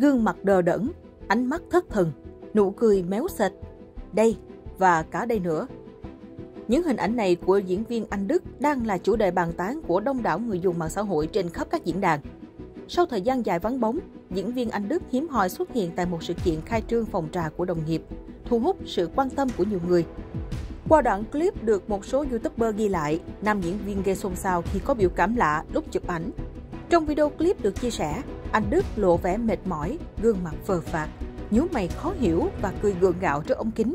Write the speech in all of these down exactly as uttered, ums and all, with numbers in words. gương mặt đờ đẫn, ánh mắt thất thần, nụ cười méo sệt. Đây và cả đây nữa. Những hình ảnh này của diễn viên Anh Đức đang là chủ đề bàn tán của đông đảo người dùng mạng xã hội trên khắp các diễn đàn. Sau thời gian dài vắng bóng, diễn viên Anh Đức hiếm hoi xuất hiện tại một sự kiện khai trương phòng trà của đồng nghiệp, thu hút sự quan tâm của nhiều người. Qua đoạn clip được một số YouTuber ghi lại, nam diễn viên gây xôn xao khi có biểu cảm lạ lúc chụp ảnh. Trong video clip được chia sẻ, Anh Đức lộ vẻ mệt mỏi, gương mặt phờ phạc, nhíu mày khó hiểu và cười gượng gạo trước ống kính.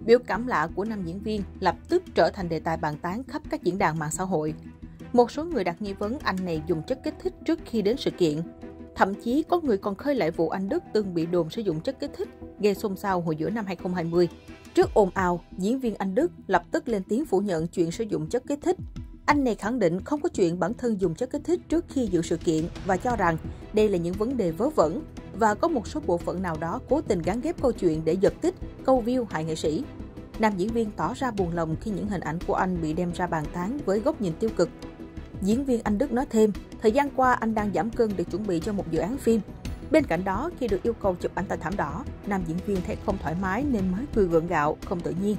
Biểu cảm lạ của nam diễn viên lập tức trở thành đề tài bàn tán khắp các diễn đàn mạng xã hội. Một số người đặt nghi vấn anh này dùng chất kích thích trước khi đến sự kiện. Thậm chí có người còn khơi lại vụ anh Đức từng bị đồn sử dụng chất kích thích, gây xôn xao hồi giữa năm hai không hai không. Trước ồn ào, diễn viên Anh Đức lập tức lên tiếng phủ nhận chuyện sử dụng chất kích thích. Anh này khẳng định không có chuyện bản thân dùng chất kích thích trước khi dự sự kiện và cho rằng đây là những vấn đề vớ vẩn và có một số bộ phận nào đó cố tình gắn ghép câu chuyện để giật tích, câu view hại nghệ sĩ. Nam diễn viên tỏ ra buồn lòng khi những hình ảnh của anh bị đem ra bàn tán với góc nhìn tiêu cực. Diễn viên Anh Đức nói thêm, thời gian qua anh đang giảm cân để chuẩn bị cho một dự án phim. Bên cạnh đó, khi được yêu cầu chụp ảnh tại thảm đỏ, nam diễn viên thấy không thoải mái nên mới cười gượng gạo, không tự nhiên.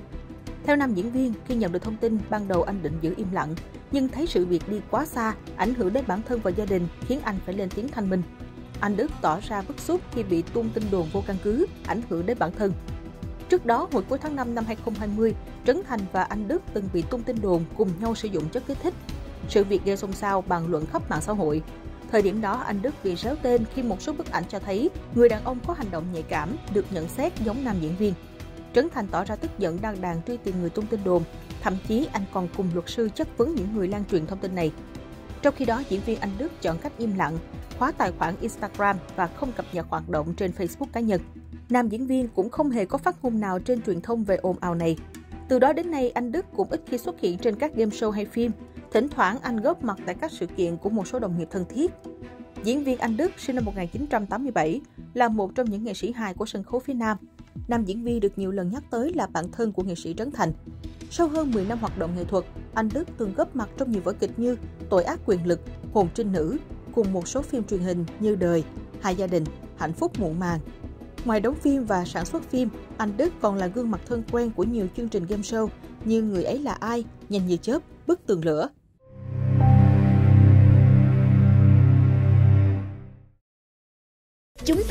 Theo nam diễn viên, khi nhận được thông tin, ban đầu anh định giữ im lặng, nhưng thấy sự việc đi quá xa, ảnh hưởng đến bản thân và gia đình, khiến anh phải lên tiếng thanh minh. Anh Đức tỏ ra bức xúc khi bị tung tin đồn vô căn cứ, ảnh hưởng đến bản thân. Trước đó, hồi cuối tháng năm năm hai không hai không, Trấn Thành và Anh Đức từng bị tung tin đồn cùng nhau sử dụng chất kích thích. Sự việc gây xôn xao bàn luận khắp mạng xã hội. Thời điểm đó, Anh Đức bị réo tên khi một số bức ảnh cho thấy người đàn ông có hành động nhạy cảm được nhận xét giống nam diễn viên. Trấn Thành tỏ ra tức giận đăng đàn truy tìm người tung tin đồn, thậm chí anh còn cùng luật sư chất vấn những người lan truyền thông tin này. Trong khi đó, diễn viên Anh Đức chọn cách im lặng, khóa tài khoản Instagram và không cập nhật hoạt động trên Facebook cá nhân. Nam diễn viên cũng không hề có phát ngôn nào trên truyền thông về ồn ào này. Từ đó đến nay, Anh Đức cũng ít khi xuất hiện trên các game show hay phim. Thỉnh thoảng anh góp mặt tại các sự kiện của một số đồng nghiệp thân thiết. Diễn viên Anh Đức sinh năm một nghìn chín trăm tám mươi bảy là một trong những nghệ sĩ hài của sân khấu phía Nam. Nam diễn viên được nhiều lần nhắc tới là bạn thân của nghệ sĩ Trấn Thành. Sau hơn mười năm hoạt động nghệ thuật, Anh Đức từng góp mặt trong nhiều vở kịch như Tội ác quyền lực, Hồn trinh nữ, cùng một số phim truyền hình như Đời, Hai gia đình, Hạnh phúc muộn màng. Ngoài đóng phim và sản xuất phim, Anh Đức còn là gương mặt thân quen của nhiều chương trình game show như Người ấy là ai, Nhanh như chớp, Bức tường lửa. Chúng